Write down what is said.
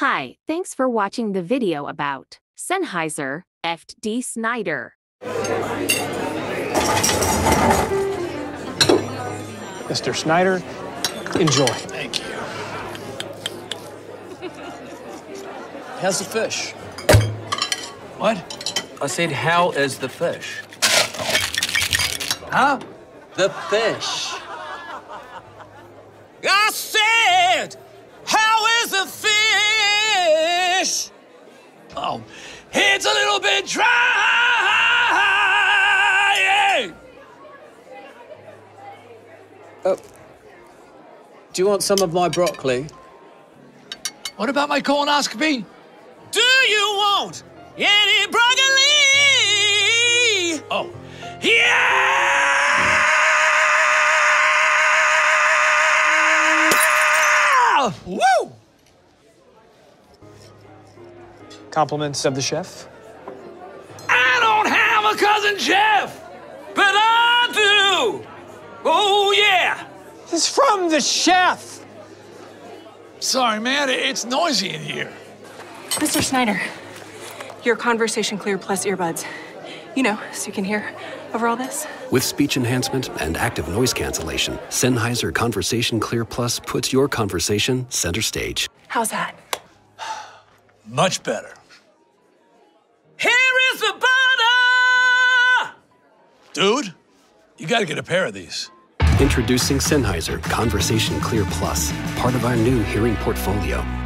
Hi, thanks for watching the video about Sennheiser Dee Snider. Mr. Snider, enjoy. Thank you. How's the fish? What? I said, how is the fish? Huh? The fish. I said, how is the fish? Oh, it's a little bit dry. Oh. Do you want some of my broccoli? What about my colonoscopy? Do you want any broccoli? Oh, yeah! Woo! Compliments of the chef? I don't have a cousin Jeff, but I do. Oh, yeah. It's from the chef. Sorry, man, it's noisy in here. Mr. Snider, your Conversation Clear Plus earbuds. You know, so you can hear over all this. With speech enhancement and active noise cancellation, Sennheiser Conversation Clear Plus puts your conversation center stage. How's that? Much better. Here is the butter! Dude, you gotta get a pair of these. Introducing Sennheiser Conversation Clear Plus, part of our new hearing portfolio.